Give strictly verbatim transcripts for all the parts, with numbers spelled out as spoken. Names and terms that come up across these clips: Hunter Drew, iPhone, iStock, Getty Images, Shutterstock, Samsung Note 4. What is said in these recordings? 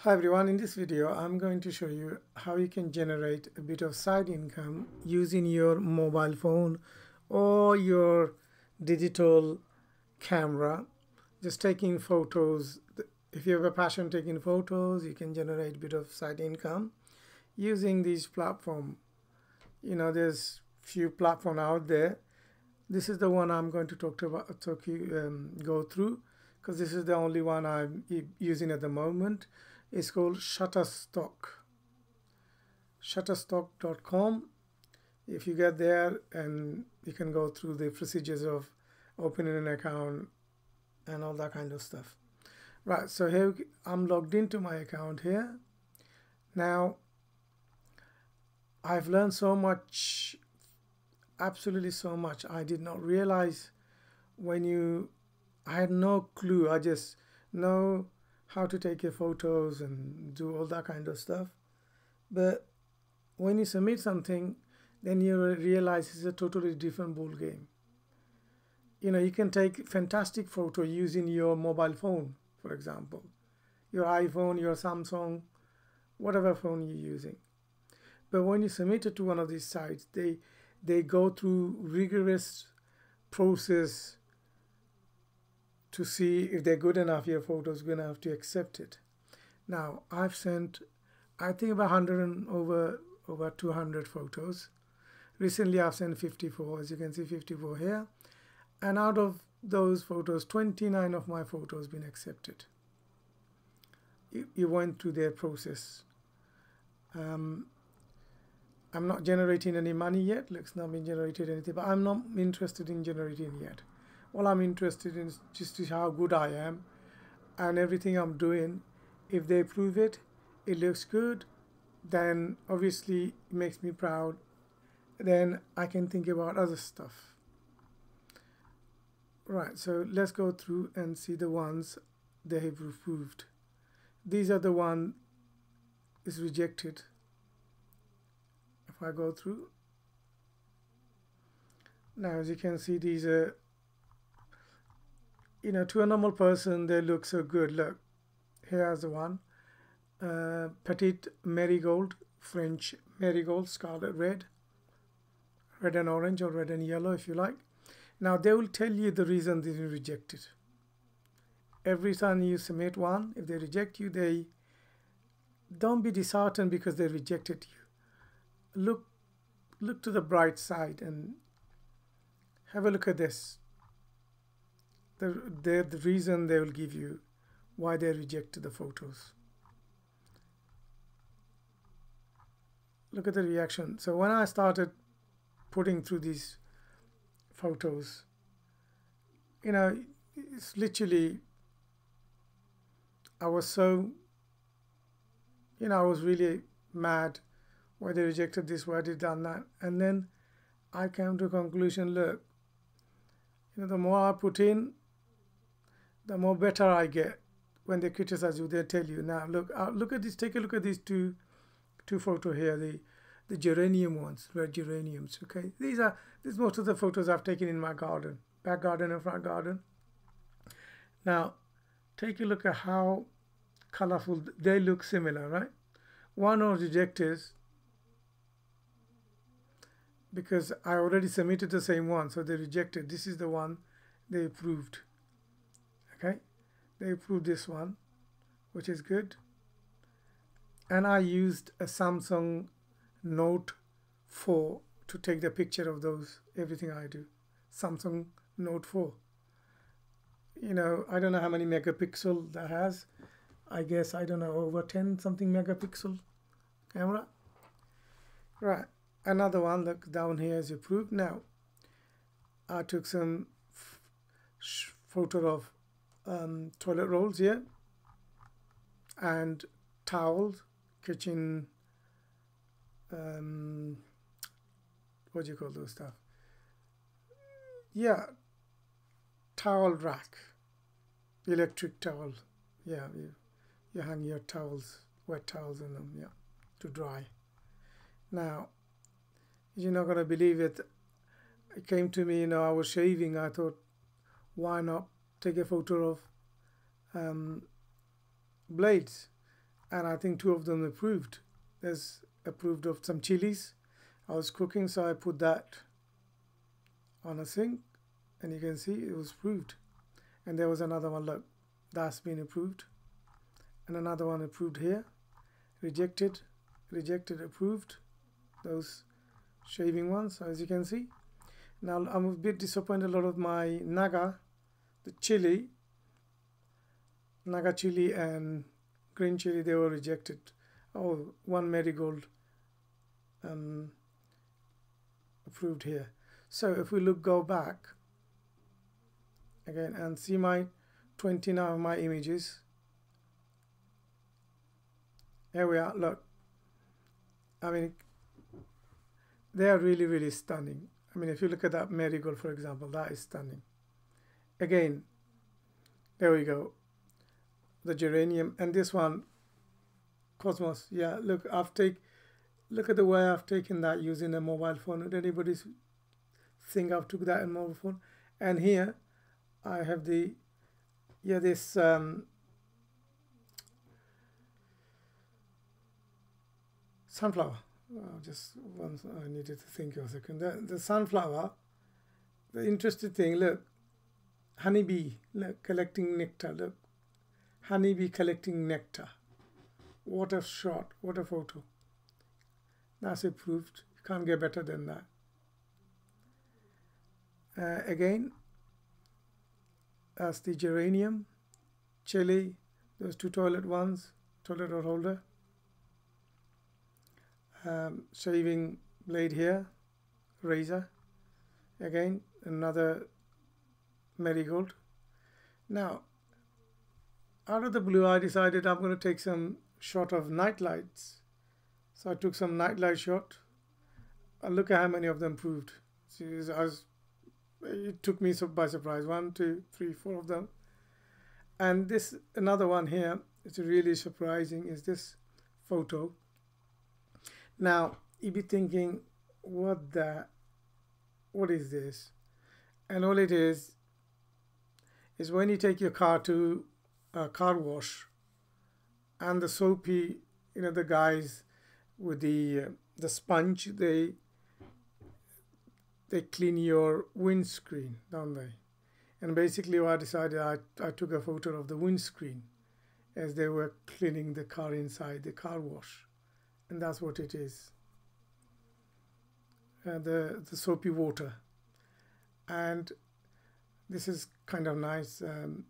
Hi everyone, in this video I'm going to show you how you can generate a bit of side income using your mobile phone or your digital camera, just taking photos. If you have a passion taking photos, you can generate a bit of side income using these platform. You know, there's few platform out there. This is the one I'm going to talk to about talk you um, go through, because this is the only one I'm using at the moment. It's called Shutterstock, shutterstock dot com. If you get there, and you can go through the procedures of opening an account and all that kind of stuff. Right, so here I'm logged into my account here. Now, I've learned so much, absolutely so much. I did not realize when you, I had no clue. I just know how to take your photos and do all that kind of stuff. But when you submit something, then you realize it's a totally different ball game. You know, you can take fantastic photo using your mobile phone, for example, your iPhone, your Samsung, whatever phone you're using. But when you submit it to one of these sites, they they go through rigorous process to see if they're good enough, your photos going to have to accept it. Now, I've sent, I think about one hundred and over, over two hundred photos. Recently, I've sent fifty-four, as you can see, fifty-four here. And out of those photos, twenty-nine of my photos been accepted. You, you went through their process. Um, I'm not generating any money yet. Looks not been generated anything, but I'm not interested in generating yet. All I'm interested in is just how good I am and everything I'm doing. If they approve it, it looks good, then obviously it makes me proud. Then I can think about other stuff. Right, so let's go through and see the ones they have approved. These are the one is rejected. If I go through, now as you can see, these are, you know, to a normal person, they look so good. Look, here's the one. Uh, Petite Marigold, French Marigold, Scarlet Red. Red and orange, or red and yellow, if you like. Now, they will tell you the reason they reject it. Every time you submit one, if they reject you, they don't be disheartened because they rejected you. Look, look to the bright side and have a look at this. The, the, the reason they will give you why they rejected the photos. Look at the reaction. So when I started putting through these photos, you know, it's literally, I was so, you know, I was really mad why they rejected this, why they done that. And then I came to a conclusion, look, you know, the more I put in, the more better I get. When they criticize you, they tell you, now look, uh, look at this, take a look at these two, two photo here, the, the geranium ones, red geraniums, okay? These are, this is most of the photos I've taken in my garden, back garden and front garden. Now, take a look at how colorful they look similar, right? One or rejected, because I already submitted the same one, so they rejected. This is the one they approved. Okay, they approved this one, which is good. And I used a Samsung Note four to take the picture of those, everything I do. Samsung Note four. You know, I don't know how many megapixel that has. I guess, I don't know, over ten something megapixel camera. Right, another one, look, down here is approved. Now, I took some photo of Um, toilet rolls here, and towels, kitchen, um, what do you call those stuff? Yeah, towel rack, electric towel. Yeah, you, you hang your towels, wet towels in them, yeah, to dry. Now, you're not going to believe it. It came to me, you know, I was shaving. I thought, why not take a photo of um, blades? and I think two of them approved. There's approved of some chilies I was cooking, so I put that on a sink and you can see it was approved. And there was another one, look, that's been approved, and another one approved here, rejected, rejected, approved, those shaving ones, as you can see. Now I'm a bit disappointed, a lot of my naga, the chili, naga chili and green chili, they were rejected. Oh, one marigold um, approved here. So if we look, go back again and see my twenty-nine of my images. Here we are, look, I mean, they are really, really stunning. I mean, if you look at that marigold, for example, that is stunning. Again, there we go, the geranium, and this one, Cosmos. Yeah, look, I've taken, look at the way I've taken that using a mobile phone. Would anybody think I've took that in mobile phone? And here I have the, yeah, this um, sunflower. Oh, just once I needed to think of a second. The, the sunflower, the interesting thing, look, honeybee, look, collecting nectar, look, honeybee collecting nectar. What a shot, what a photo. That's approved. You can't get better than that. Uh, again, that's the geranium, chili, those two toilet ones, toilet or holder, um, shaving blade here, razor, again, another marigold. Now, out of the blue, I decided I'm going to take some shot of night lights. So I took some night light shot. I look at how many of them approved. See, I was, it took me by surprise. One, two, three, four of them. And this another one here, it's really surprising, is this photo. Now you'd be thinking, what the, what is this? And all it is is when you take your car to a car wash, and the soapy, you know, the guys with the uh, the sponge, they they clean your windscreen, don't they? And basically what I decided, I, I took a photo of the windscreen as they were cleaning the car inside the car wash, and that's what it is, uh, the, the soapy water. And this is kind of nice, um,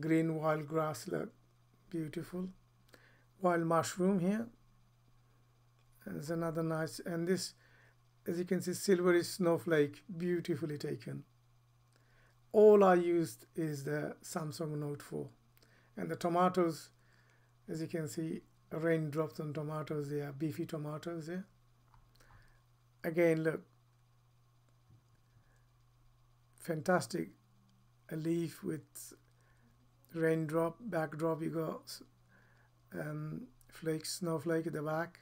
green wild grass, look, beautiful wild mushroom here. There's another nice, and this, as you can see, silvery snowflake, beautifully taken. All I used is the Samsung Note four, and the tomatoes, as you can see, raindrops on tomatoes. They are beefy tomatoes there. Again, look, fantastic, a leaf with raindrop backdrop. You got um, flake, snowflake at the back,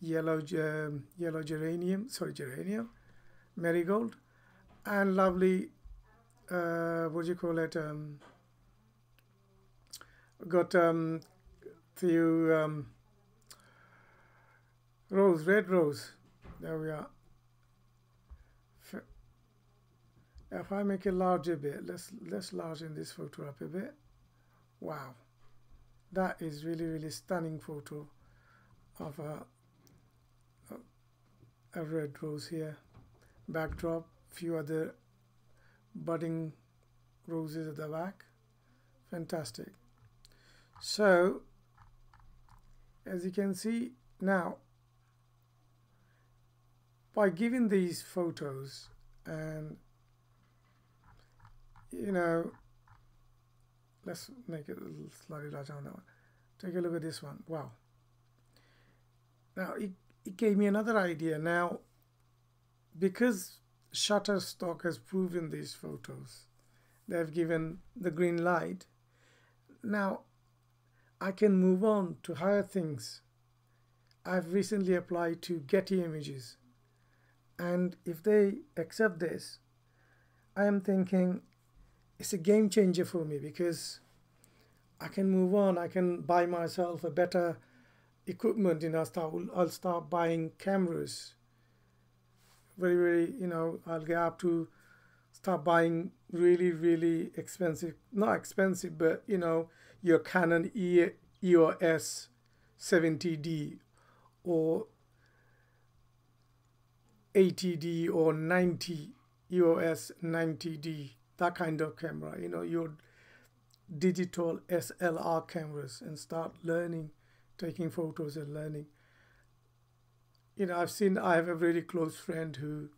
yellow um, yellow geranium, sorry geranium, marigold, and lovely, uh, what do you call it, um, got um, the um, rose, red rose. There we are. If I make it larger bit, let's let's largen this photo up a bit. Wow, that is really, really stunning photo of a, a red rose here. Backdrop, few other budding roses at the back. Fantastic. So, as you can see now, by giving these photos and, you know, let's make it a little slightly larger on that one. Take a look at this one. Wow. Now it, it gave me another idea. Now, because Shutterstock has proven these photos, they've given the green light. Now I can move on to higher things. I've recently applied to Getty Images, and if they accept this, I am thinking, it's a game changer for me, because I can move on. I can buy myself a better equipment. You know, start, I'll start buying cameras. Very, very, you know, I'll get up to start buying really, really expensive, not expensive, but, you know, your Canon E O S seventy D or eighty D or ninety, E O S ninety D, that kind of camera, you know, your digital S L R cameras, and start learning, taking photos and learning. You know, I've seen, I have a really close friend who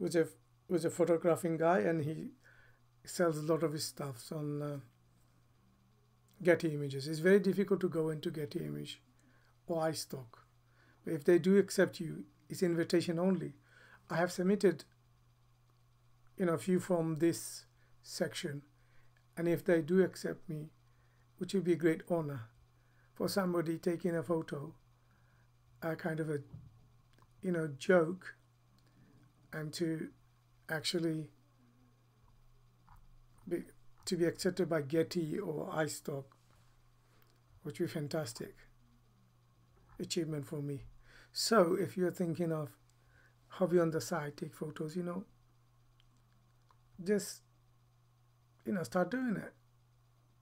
was a, was a photographing guy, and he sells a lot of his stuffs on uh, Getty Images. It's very difficult to go into Getty Image or iStock. But if they do accept you, it's invitation only. I have submitted, you know, a few from this section, and if they do accept me, which would be a great honor for somebody taking a photo, a kind of a, you know, joke, and to actually be, to be accepted by Getty or iStock, which would be fantastic achievement for me. So if you're thinking of hobby on the side, take photos, you know, just, you know, start doing it,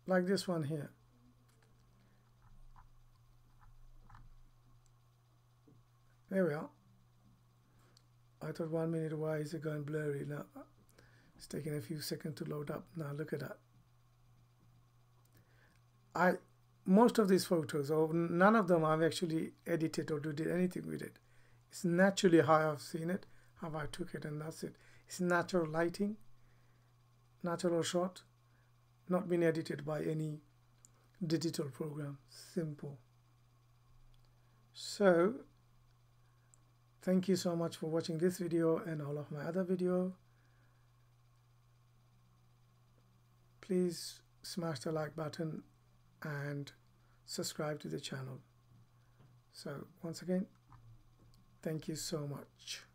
like this one here. There we are. I thought one minute, why is it going blurry? Now it's taking a few seconds to load up. Now look at that. I, most of these photos, or none of them, I've actually edited or did anything with it. It's naturally how I've seen it, how I took it, and that's it. It's natural lighting, natural shot, not been edited by any digital program. Simple. So thank you so much for watching this video and all of my other video. Please smash the like button and subscribe to the channel. So once again, thank you so much.